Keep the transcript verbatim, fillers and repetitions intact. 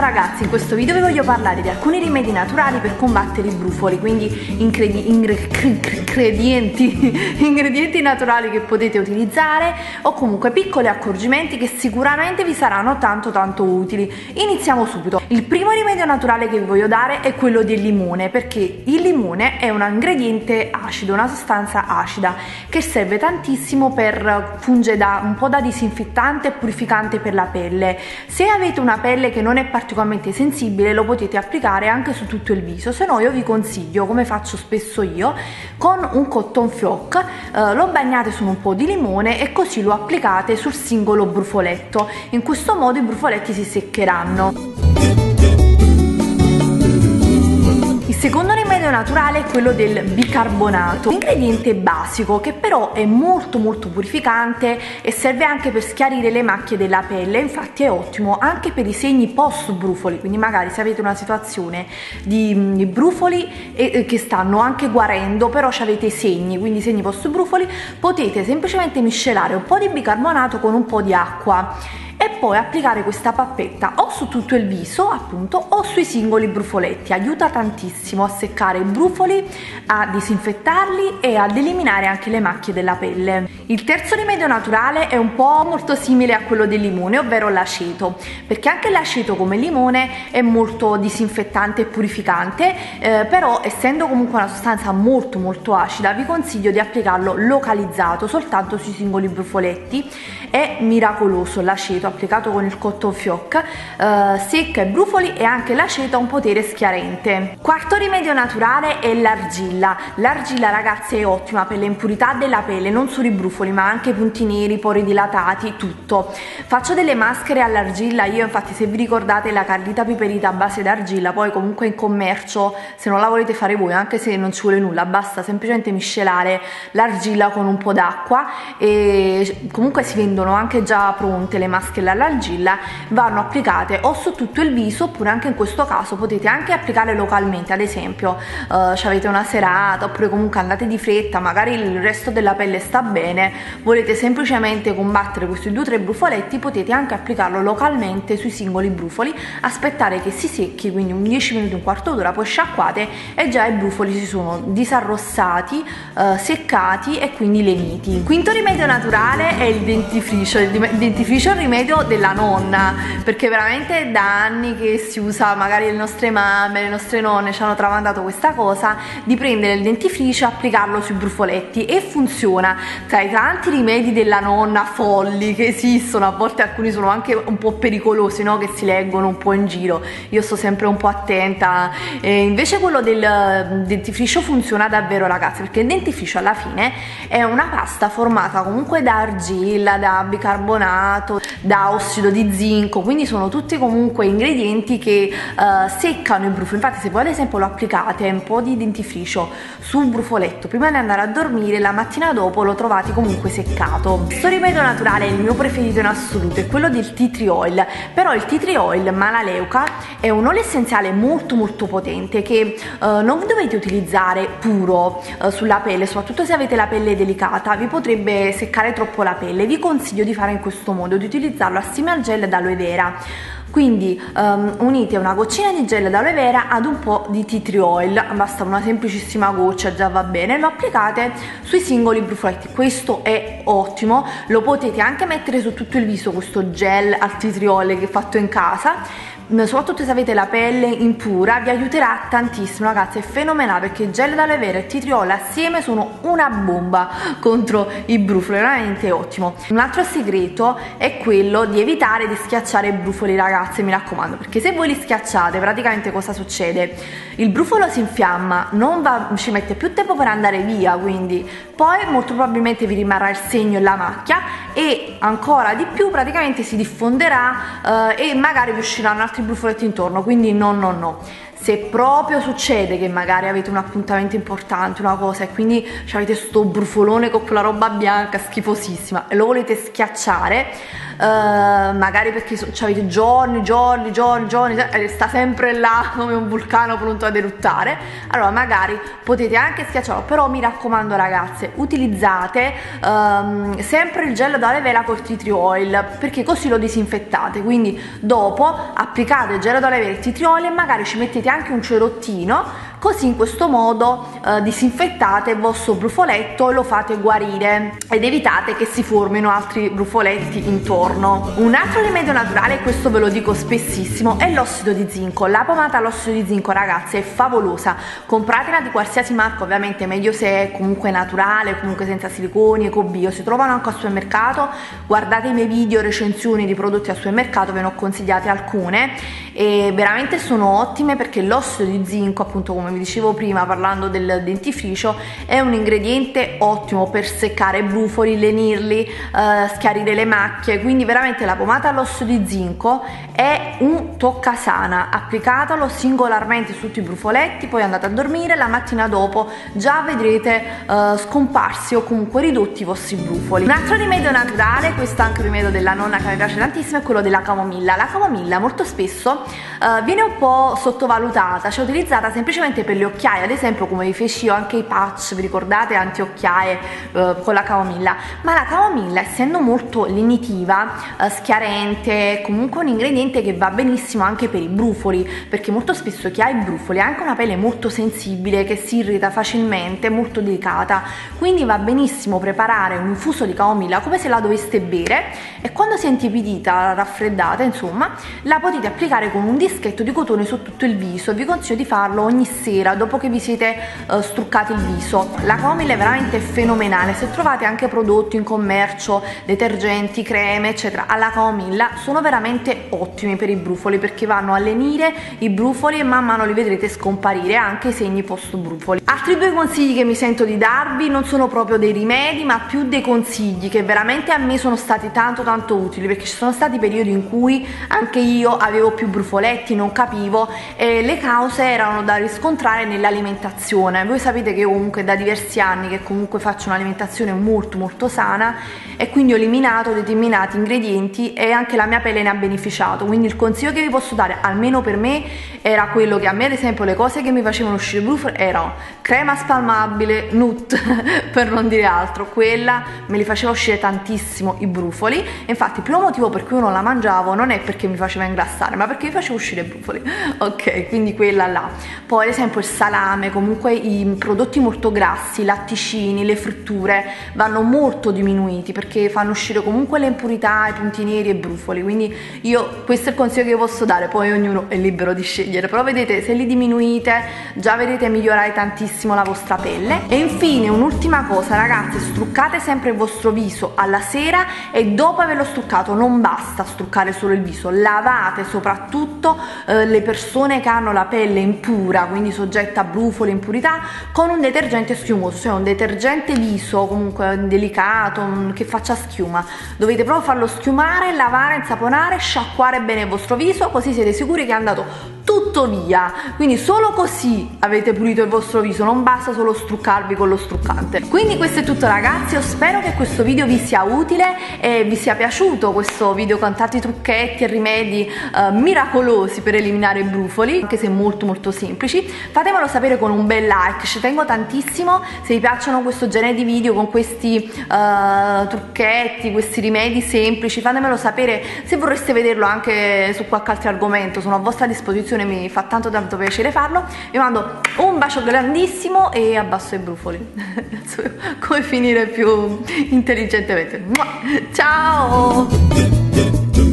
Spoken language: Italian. ciao ragazzi, in questo video vi voglio parlare di alcuni rimedi naturali per combattere i brufoli, quindi ingredienti ingredienti naturali che potete utilizzare o comunque piccoli accorgimenti che sicuramente vi saranno tanto tanto utili. Iniziamo subito. Il primo rimedio naturale che vi voglio dare è quello del limone, perché il limone è un ingrediente acido, una sostanza acida che serve tantissimo per funge da un po' da disinfettante e purificante per la pelle. Se avete una pelle che non è particolarmente sensibile lo potete applicare anche su tutto il viso, se no io vi consiglio, come faccio spesso io, con un cotton fioc eh, lo bagnate su un po' di limone e così lo applicate sul singolo brufoletto. In questo modo i brufoletti si seccheranno. Il secondo rimedio naturale è quello del bicarbonato, un ingrediente basico che però è molto molto purificante e serve anche per schiarire le macchie della pelle. Infatti è ottimo anche per i segni post brufoli, quindi magari se avete una situazione di, di brufoli e, e che stanno anche guarendo, però avete segni, quindi segni post brufoli, potete semplicemente miscelare un po' di bicarbonato con un po' di acqua e poi applicare questa pappetta o su tutto il viso appunto o sui singoli brufoletti. Aiuta tantissimo a seccare i brufoli, a disinfettarli e ad eliminare anche le macchie della pelle. Il terzo rimedio naturale è un po' molto simile a quello del limone, ovvero l'aceto, perché anche l'aceto come il limone è molto disinfettante e purificante, eh, però essendo comunque una sostanza molto molto acida vi consiglio di applicarlo localizzato soltanto sui singoli brufoletti. È miracoloso l'aceto applicato con il cotton fioc, eh, secca i brufoli e anche l'aceto ha un potere schiarente. Quarto rimedio naturale è l'argilla. L'argilla ragazzi è ottima per le impurità della pelle, non solo i brufoli ma anche i punti neri, i pori dilatati, tutto. Faccio delle maschere all'argilla io, infatti se vi ricordate la Carlita Piperita a base d'argilla, poi comunque in commercio se non la volete fare voi, anche se non ci vuole nulla, basta semplicemente miscelare l'argilla con un po' d'acqua e comunque si vendono anche già pronte le maschere all'argilla, vanno applicate o su tutto il viso oppure anche in questo caso potete anche applicare localmente, ad esempio eh, se avete una serata oppure comunque andate di fretta, magari il resto della pelle sta bene, volete semplicemente combattere questi due o tre brufoletti, potete anche applicarlo localmente sui singoli brufoli, aspettare che si secchi, quindi un dieci minuti, un quarto d'ora, poi sciacquate e già i brufoli si sono disarrossati, eh, seccati e quindi leniti. Quinto rimedio naturale è il dentifricio. Il dentifricio è un rimedio della nonna, perché veramente da anni che si usa, magari le nostre mamme, le nostre nonne ci hanno tramandato questa cosa di prendere il dentifricio e applicarlo sui brufoletti e funziona. Tra i tanti rimedi della nonna folli che esistono, a volte alcuni sono anche un po' pericolosi, no? Che si leggono un po' in giro, io sto sempre un po' attenta, e invece quello del dentifricio funziona davvero ragazzi, perché il dentifricio alla fine è una pasta formata comunque da argilla, da bicarbonato, da ossido di zinco, quindi sono tutti comunque ingredienti che uh, seccano il brufolo. Infatti se voi ad esempio lo applicate un po' di dentifricio su un brufoletto prima di andare a dormire, la mattina dopo lo trovate comunque seccato. Questo rimedio naturale è il mio preferito in assoluto, è quello del tea tree oil, però il tea tree oil Malaleuca è un olio essenziale molto molto potente che uh, non dovete utilizzare puro uh, sulla pelle, soprattutto se avete la pelle delicata, vi potrebbe seccare troppo la pelle. Vi consiglio di fare in questo modo, di utilizzare assieme al gel d'aloe vera, quindi um, unite una goccina di gel d'aloe vera ad un po' di tea tree oil, basta una semplicissima goccia, già va bene, lo applicate sui singoli brufoletti. Questo è ottimo, lo potete anche mettere su tutto il viso questo gel al tea tree oil che ho fatto in casa, soprattutto se avete la pelle impura, vi aiuterà tantissimo ragazzi, è fenomenale, perché il gel d'aloe vera e tea tree oil assieme sono una bomba contro i brufoli, veramente ottimo. Un altro segreto è quello di evitare di schiacciare i brufoli ragazzi, mi raccomando, perché se voi li schiacciate praticamente cosa succede? Il brufolo si infiamma, non va, ci mette più tempo per andare via, quindi poi molto probabilmente vi rimarrà il segno e la macchia e ancora di più praticamente si diffonderà eh, e magari vi usciranno altri brufoletti intorno, quindi no no no. se proprio succede che magari avete un appuntamento importante, una cosa, e quindi avete sto brufolone con quella roba bianca schifosissima e lo volete schiacciare, eh, magari perché avete giorni, giorni, giorni, giorni e sta sempre là come un vulcano pronto ad eruttare, allora magari potete anche schiacciarlo. Però mi raccomando ragazze, utilizzate ehm, sempre il gel da aloe vera col tea tree oil, perché così lo disinfettate, quindi dopo applicate il gel da aloe vera e il tea tree oil e magari ci mettete anche un cerottino, così in questo modo eh, disinfettate il vostro brufoletto e lo fate guarire ed evitate che si formino altri brufoletti intorno. Un altro rimedio naturale, questo ve lo dico spessissimo, è l'ossido di zinco. La pomata all'ossido di zinco ragazzi è favolosa, compratela di qualsiasi marca, ovviamente meglio se è comunque naturale, comunque senza siliconi, ecobio, si trovano anche al supermercato. Guardate i miei video recensioni di prodotti al supermercato, ve ne ho consigliate alcune e veramente sono ottime, perché l'ossido di zinco, appunto come vi dicevo prima parlando del dentifricio, è un ingrediente ottimo per seccare brufoli, lenirli, eh, schiarire le macchie, quindi veramente la pomata all'ossido di zinco è un toccasana. Applicatelo singolarmente su tutti i brufoletti, poi andate a dormire, la mattina dopo già vedrete eh, scomparsi o comunque ridotti i vostri brufoli. Un altro rimedio naturale, questo è anche un rimedio della nonna che mi piace tantissimo, è quello della camomilla. La camomilla molto spesso eh, viene un po' sottovalutata, cioè utilizzata semplicemente per le occhiaie, ad esempio come vi feci io anche i patch, vi ricordate, anti-occhiaie eh, con la camomilla. Ma la camomilla, essendo molto lenitiva, eh, schiarente, comunque un ingrediente che va benissimo anche per i brufoli, perché molto spesso chi ha i brufoli ha anche una pelle molto sensibile che si irrita facilmente, molto delicata, quindi va benissimo preparare un infuso di camomilla come se la doveste bere, e quando si è intiepidita, raffreddata insomma, la potete applicare con un dischetto di cotone su tutto il viso. Vi consiglio di farlo ogni sera dopo che vi siete uh, struccati il viso. La camomilla è veramente fenomenale, se trovate anche prodotti in commercio, detergenti, creme eccetera alla camomilla, sono veramente ottimi per i brufoli, perché vanno a lenire i brufoli e man mano li vedrete scomparire, anche i segni post brufoli. Altri due consigli che mi sento di darvi non sono proprio dei rimedi, ma più dei consigli che veramente a me sono stati tanto tanto utili, perché ci sono stati periodi in cui anche io avevo più brufoletti, non capivo, e le cause erano da riscontrare nell'alimentazione. Voi sapete che io comunque da diversi anni che comunque faccio un'alimentazione molto molto sana, e quindi ho eliminato determinati ingredienti e anche la mia pelle ne ha beneficiato. Quindi il consiglio che vi posso dare, almeno per me, era quello che a me ad esempio le cose che mi facevano uscire brufoli erano crema spalmabile, N U T per non dire altro, quella me li faceva uscire tantissimo i brufoli. Infatti il primo motivo per cui io non la mangiavo non è perché mi faceva ingrassare, ma perché mi faceva uscire i brufoli, ok? Quindi quella là. Poi ad esempio il salame, comunque i prodotti molto grassi, i latticini, le fritture vanno molto diminuiti, perché fanno uscire comunque le impurità, i punti neri e brufoli. Quindi io, questo è il consiglio che vi posso dare, poi ognuno è libero di scegliere, però vedete, se li diminuite già vedete migliorare tantissimo la vostra pelle. E infine un'ultima cosa ragazzi, struccate sempre il vostro viso alla sera e dopo averlo struccato. Non basta struccare solo il viso, lavate soprattutto eh, le persone che hanno la pelle impura, quindi soggetta a brufoli, impurità, con un detergente schiumoso, cioè un detergente viso comunque delicato che faccia schiuma. Dovete proprio farlo schiumare, lavare, insaponare, sciacquare bene il vostro viso, così siete sicuri che è andato tutto via. Quindi solo così avete pulito il vostro viso, non basta solo struccarvi con lo struccante. Quindi questo è tutto ragazzi, io spero che questo video vi sia utile e vi sia piaciuto questo video con tanti trucchetti e rimedi eh, miracolosi per eliminare i brufoli, anche se molto molto semplici. Fatemelo sapere con un bel like, ci tengo tantissimo. Se vi piacciono questo genere di video con questi eh, trucchetti, questi rimedi semplici, fatemelo sapere. Se vorreste vederlo anche su qualche altro argomento, sono a vostra disposizione, mi fa tanto tanto piacere farlo. Vi mando un bacio grandissimo e abbasso i brufoli. Non so come finire più intelligentemente. Ciao!